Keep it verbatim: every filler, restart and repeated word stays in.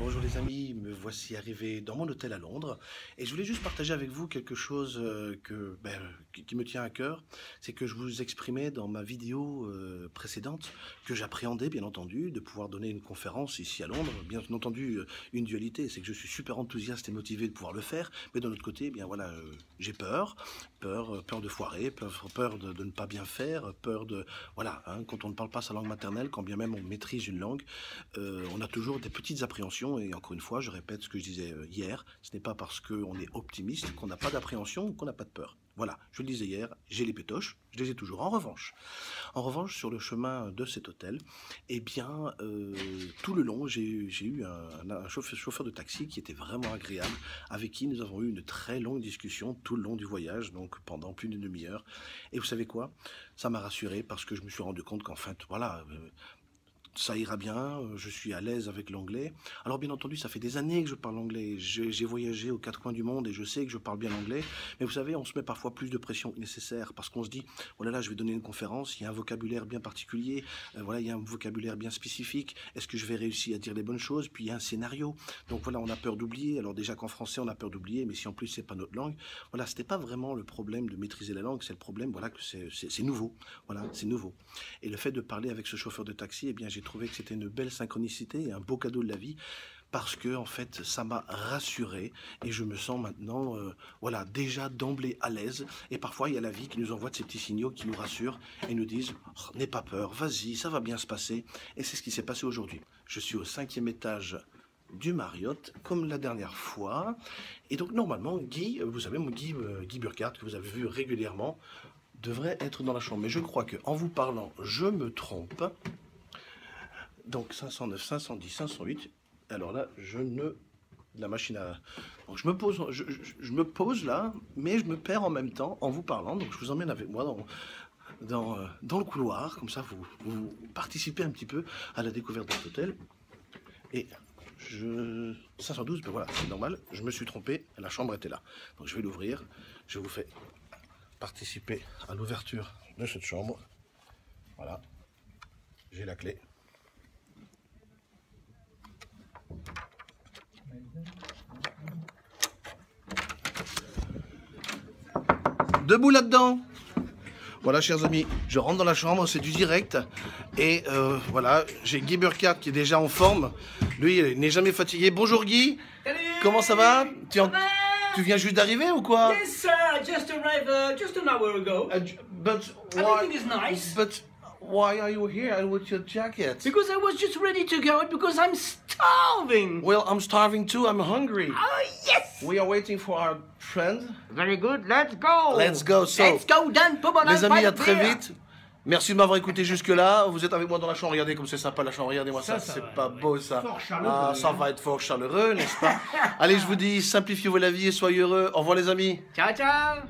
Bonjour les amis, me voici arrivé dans mon hôtel à Londres et je voulais juste partager avec vous quelque chose que, ben, qui me tient à cœur. C'est que je vous exprimais dans ma vidéo euh, précédente que j'appréhendais bien entendu de pouvoir donner une conférence ici à Londres. Bien entendu, une dualité, c'est que je suis super enthousiaste et motivé de pouvoir le faire, mais d'un autre côté, eh bien voilà, euh, j'ai peur, peur, peur de foirer, peur, peur de, de ne pas bien faire, peur de... Voilà, hein, quand on ne parle pas sa langue maternelle, quand bien même on maîtrise une langue, euh, on a toujours des petites appréhensions. Et encore une fois, je répète ce que je disais hier, ce n'est pas parce qu'on est optimiste qu'on n'a pas d'appréhension ou qu'on n'a pas de peur. Voilà, je le disais hier, j'ai les pétoches, je les ai toujours. En revanche, en revanche sur le chemin de cet hôtel, eh bien, euh, tout le long, j'ai eu un, un chauffeur de taxi qui était vraiment agréable, avec qui nous avons eu une très longue discussion tout le long du voyage, donc pendant plus d'une demi-heure. Et vous savez quoi? Ça m'a rassuré parce que je me suis rendu compte qu'en fait, voilà... Euh, ça ira bien, je suis à l'aise avec l'anglais. Alors bien entendu, ça fait des années que je parle anglais. J'ai voyagé aux quatre coins du monde et je sais que je parle bien l'anglais. Mais vous savez, on se met parfois plus de pression que nécessaire parce qu'on se dit, oh là là, je vais donner une conférence, il y a un vocabulaire bien particulier, euh, voilà, il y a un vocabulaire bien spécifique, est-ce que je vais réussir à dire les bonnes choses? Puis il y a un scénario. Donc voilà, on a peur d'oublier. Alors déjà qu'en français, on a peur d'oublier, mais si en plus, c'est pas notre langue. Voilà, c'était pas vraiment le problème de maîtriser la langue, c'est le problème, voilà, que c'est nouveau. Voilà, c'est nouveau. Et le fait de parler avec ce chauffeur de taxi, eh bien, j'ai trouvé que c'était une belle synchronicité et un beau cadeau de la vie parce que, en fait, ça m'a rassuré et je me sens maintenant, euh, voilà, déjà d'emblée à l'aise. Et parfois, il y a la vie qui nous envoie de ces petits signaux qui nous rassurent et nous disent oh, « n'aie pas peur, vas-y, ça va bien se passer ». Et c'est ce qui s'est passé aujourd'hui. Je suis au cinquième étage du Marriott, comme la dernière fois. Et donc, normalement, Guy, vous savez, mon Guy, euh, Guy Burkhardt, que vous avez vu régulièrement, devrait être dans la chambre. Mais je crois qu'en vous parlant, je me trompe. Donc cinq cent neuf, cinq cent dix, cinq cent huit, alors là, je ne... La machine à... Donc je me pose, je, je, je me pose là, mais je me perds en même temps en vous parlant, donc je vous emmène avec moi dans... Dans, dans le couloir, comme ça vous, vous participez un petit peu à la découverte de cet hôtel. Et je... cinq cent douze, ben voilà, c'est normal, je me suis trompé, la chambre était là. Donc je vais l'ouvrir, je vous fais participer à l'ouverture de cette chambre. Voilà, j'ai la clé. Debout là-dedans. Voilà, chers amis, je rentre dans la chambre, c'est du direct. Et euh, voilà, j'ai Guy Burkhardt qui est déjà en forme. Lui, il n'est jamais fatigué. Bonjour Guy. Salut. Comment ça va? Tu, en... tu viens juste d'arriver ou quoi? Yes, sir. I just arrived uh, just an hour ago. Uh, but why... Everything is nice. But why are you here and with your jacket? Because I was just ready to go out because I'm starving. Well, I'm starving too. I'm hungry. Oh, yes! We are waiting for our friend. Very good. Let's go. Let's go. So, let's go, Dan. Les amis, à très vite. Merci de m'avoir écouté jusque-là. Vous êtes avec moi dans la chambre. Regardez comme c'est sympa la chambre. Regardez-moi ça. ça, ça c'est pas ouais. beau ça. Fort ah, ça va être fort chaleureux, n'est-ce pas? Allez, je vous dis, simplifiez-vous la vie et soyez heureux. Au revoir les amis. Ciao, ciao.